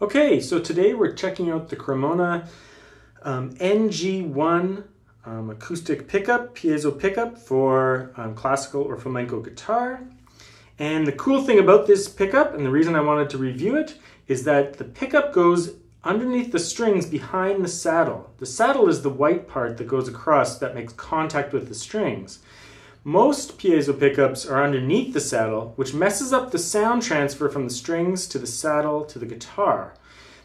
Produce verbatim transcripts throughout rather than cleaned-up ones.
Okay, so today we're checking out the Kremona um, N G one um, acoustic pickup, piezo pickup for um, classical or flamenco guitar. And the cool thing about this pickup, and the reason I wanted to review it, is that the pickup goes underneath the strings behind the saddle. The saddle is the white part that goes across that makes contact with the strings. Most piezo pickups are underneath the saddle, which messes up the sound transfer from the strings to the saddle to the guitar.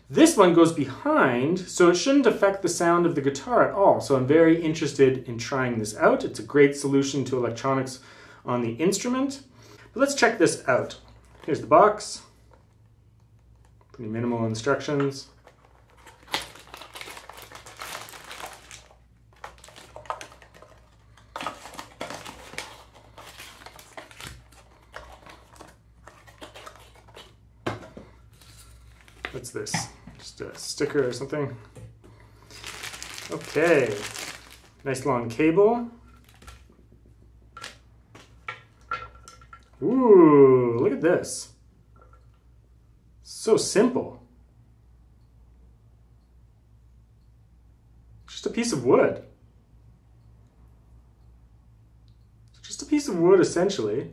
This one goes behind, so it shouldn't affect the sound of the guitar at all. So I'm very interested in trying this out. It's a great solution to electronics on the instrument. But let's check this out. Here's the box. Pretty minimal instructions. What's this? Just a sticker or something? Okay. Nice long cable. Ooh, look at this. So simple. Just a piece of wood. Just a piece of wood, essentially,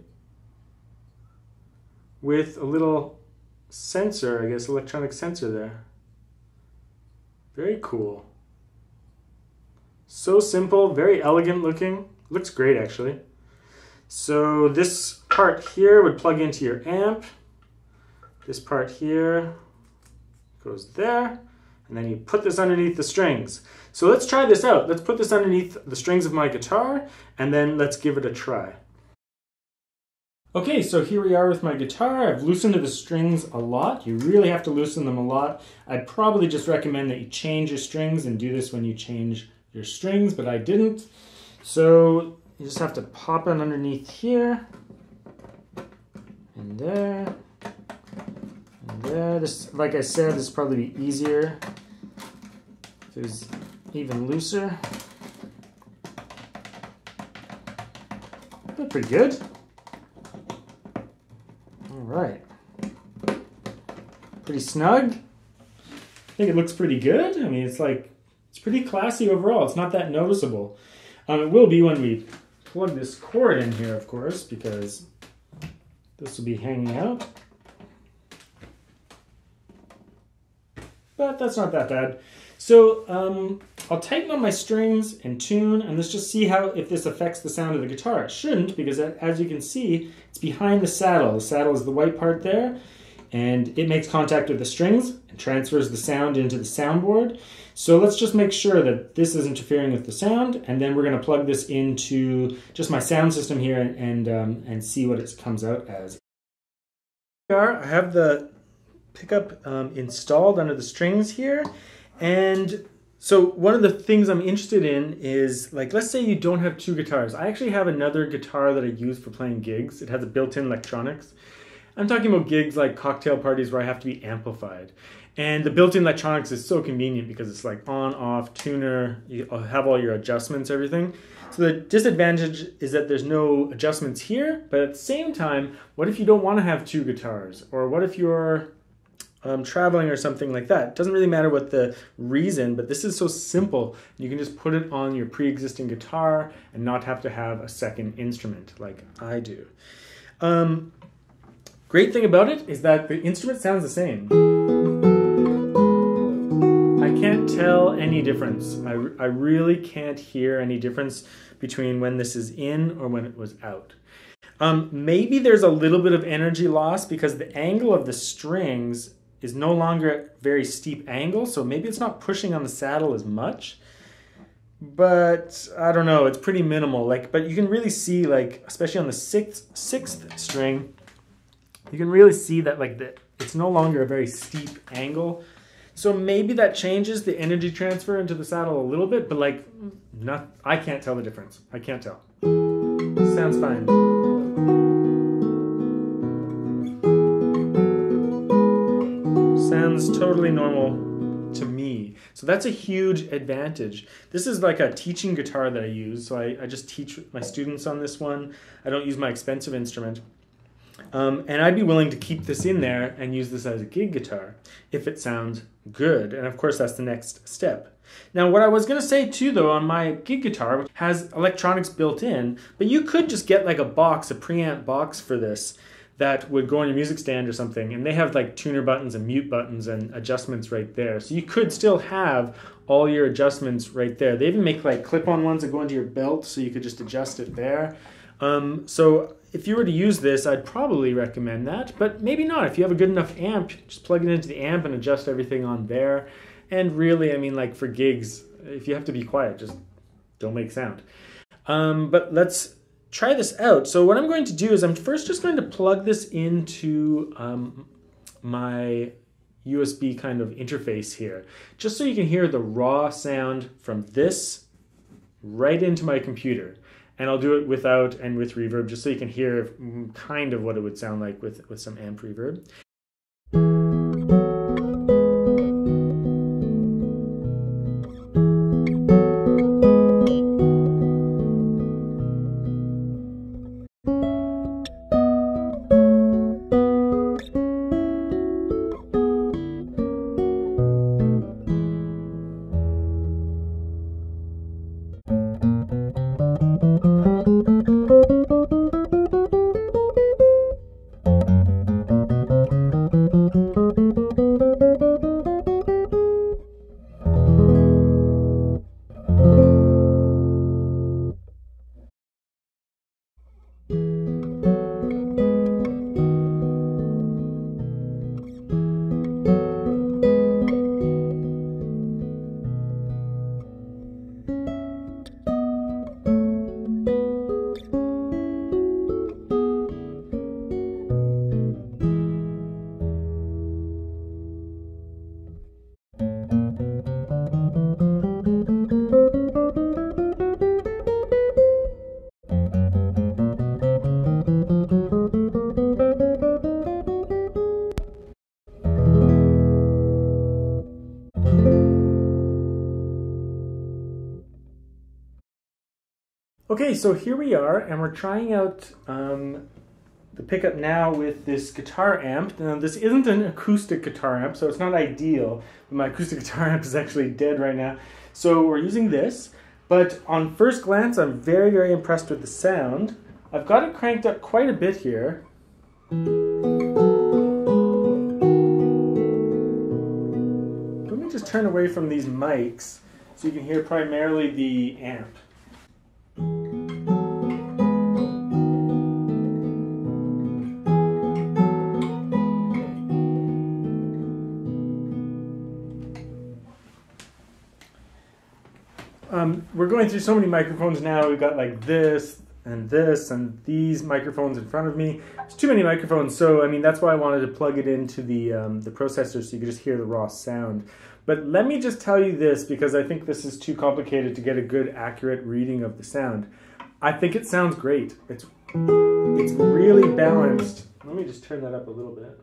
with a little sensor, I guess, electronic sensor there. Very cool. So simple, very elegant looking. Looks great, actually. So this part here would plug into your amp. This part here goes there. And then you put this underneath the strings. So let's try this out. Let's put this underneath the strings of my guitar, and then let's give it a try. Okay, so here we are with my guitar. I've loosened the strings a lot. You really have to loosen them a lot. I'd probably just recommend that you change your strings and do this when you change your strings, but I didn't. So you just have to pop it underneath here, and there, and there. This, like I said, this would probably be easier if it was even looser. That's pretty good. Right, pretty snug. I think it looks pretty good. I mean, it's like, it's pretty classy overall. It's not that noticeable. Um, it will be when we plug this cord in here, of course, because this will be hanging out. But that's not that bad. So um, I'll tighten up my strings and tune, and let's just see how if this affects the sound of the guitar. It shouldn't, because as you can see, it's behind the saddle. The saddle is the white part there, and it makes contact with the strings and transfers the sound into the soundboard. So let's just make sure that this is interfering with the sound, and then we're going to plug this into just my sound system here and and, um, and see what it comes out as. Here we are. I have the pickup um, installed under the strings here. And so one of the things I'm interested in is, like, let's say you don't have two guitars. I actually have another guitar that I use for playing gigs. It has a built-in electronics. I'm talking about gigs like cocktail parties where I have to be amplified. And the built-in electronics is so convenient because it's like on, off, tuner, you have all your adjustments, everything. So the disadvantage is that there's no adjustments here, but at the same time, what if you don't want to have two guitars? Or what if you're Um, traveling or something like that? It doesn't really matter what the reason, but this is so simple. You can just put it on your pre-existing guitar and not have to have a second instrument like I do. Um, great thing about it is that the instrument sounds the same. I can't tell any difference. I, I really can't hear any difference between when this is in or when it was out. Um, maybe there's a little bit of energy loss because the angle of the strings is no longer a very steep angle, so maybe it's not pushing on the saddle as much. But I don't know, it's pretty minimal. Like, but you can really see, like, especially on the sixth sixth string, you can really see that, like, the, it's no longer a very steep angle. So maybe that changes the energy transfer into the saddle a little bit, but, like, not, I can't tell the difference. I can't tell. Sounds fine. Sounds totally normal to me. So that's a huge advantage. This is like a teaching guitar that I use. So I, I just teach my students on this one. I don't use my expensive instrument. Um, and I'd be willing to keep this in there and use this as a gig guitar if it sounds good. And of course, that's the next step. Now, what I was going to say too, though, on my gig guitar, which has electronics built in, but you could just get like a box, a preamp box for this that would go on your music stand or something, and they have like tuner buttons and mute buttons and adjustments right there. So you could still have all your adjustments right there. They even make like clip-on ones that go into your belt, so you could just adjust it there. Um, so if you were to use this, I'd probably recommend that, but maybe not. If you have a good enough amp, just plug it into the amp and adjust everything on there. And really, I mean, like for gigs, if you have to be quiet, just don't make sound. Um, but let's try this out. So what I'm going to do is I'm first just going to plug this into um, my U S B kind of interface here, just so you can hear the raw sound from this right into my computer. And I'll do it without and with reverb, just so you can hear kind of what it would sound like with, with some amp reverb. Okay, so here we are, and we're trying out um, the pickup now with this guitar amp. Now, this isn't an acoustic guitar amp, so it's not ideal. But my acoustic guitar amp is actually dead right now. So we're using this, but on first glance, I'm very, very impressed with the sound. I've got it cranked up quite a bit here. Let me just turn away from these mics so you can hear primarily the amp. Um, we're going through so many microphones now. We've got like this and this and these microphones in front of me. There's too many microphones, so I mean that's why I wanted to plug it into the, um, the processor so you could just hear the raw sound. But let me just tell you this, because I think this is too complicated to get a good accurate reading of the sound. I think it sounds great. It's, it's really balanced. Let me just turn that up a little bit.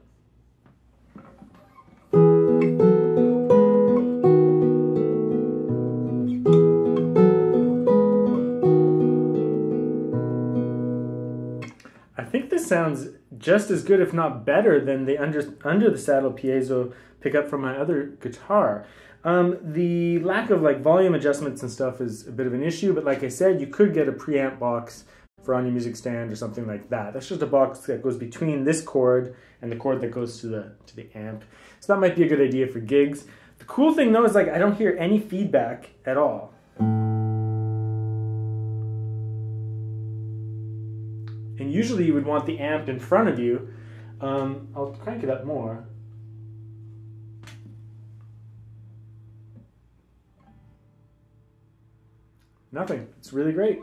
Sounds just as good, if not better, than the under, under the saddle piezo pickup from my other guitar. Um, the lack of like volume adjustments and stuff is a bit of an issue, but like I said, you could get a preamp box for on your music stand or something like that. That's just a box that goes between this chord and the chord that goes to the, to the amp. So that might be a good idea for gigs. The cool thing though is like I don't hear any feedback at all. And usually you would want the amp in front of you. Um, I'll crank it up more. Nothing. It's really great.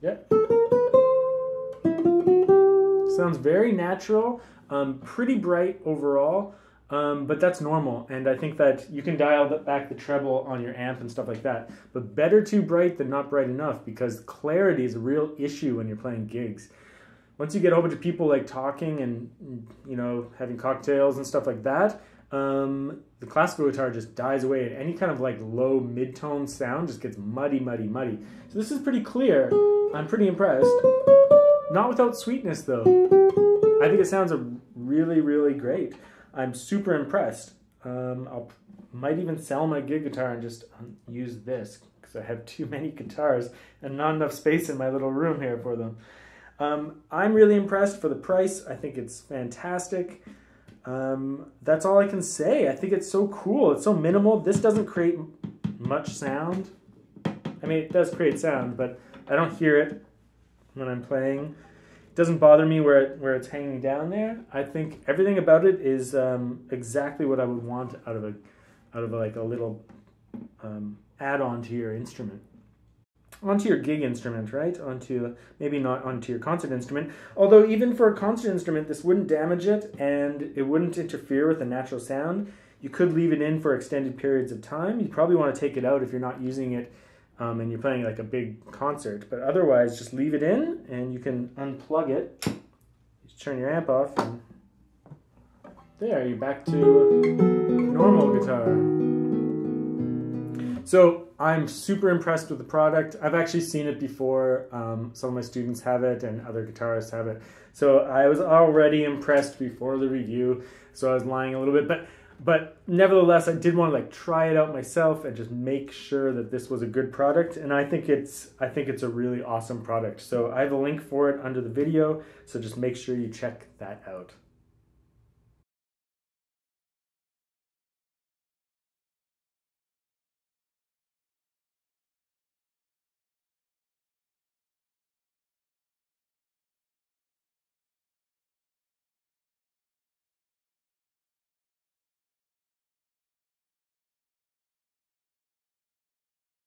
Yeah. Sounds very natural, um, pretty bright overall. Um, but that's normal, and I think that you can dial back the treble on your amp and stuff like that, but better too bright than not bright enough, because clarity is a real issue when you're playing gigs. Once you get a whole bunch of people like talking and, you know, having cocktails and stuff like that, um, the classical guitar just dies away, and any kind of like low mid-tone sound just gets muddy, muddy, muddy. So this is pretty clear. I'm pretty impressed. Not without sweetness, though. I think it sounds really, really great. I'm super impressed. Um, I'll, might even sell my gig guitar and just use this, because I have too many guitars and not enough space in my little room here for them. Um, I'm really impressed for the price. I think it's fantastic. Um, that's all I can say. I think it's so cool. It's so minimal. This doesn't create much sound. I mean, it does create sound, but I don't hear it when I'm playing. It doesn't bother me where it, where it's hanging down there. I think everything about it is um, exactly what I would want out of a out of like a little um, add-on to your instrument. Onto your gig instrument, right? Onto, maybe not onto your concert instrument. Although even for a concert instrument, this wouldn't damage it and it wouldn't interfere with the natural sound. You could leave it in for extended periods of time. You probably want to take it out if you're not using it um, and you're playing like a big concert. But otherwise, just leave it in and you can unplug it. Just turn your amp off and there, you're back to normal guitar. So, I'm super impressed with the product. I've actually seen it before. Um, some of my students have it and other guitarists have it. So I was already impressed before the review. So I was lying a little bit, but but nevertheless, I did want to like try it out myself and just make sure that this was a good product. And I think it's I think it's a really awesome product. So I have a link for it under the video. So just make sure you check that out.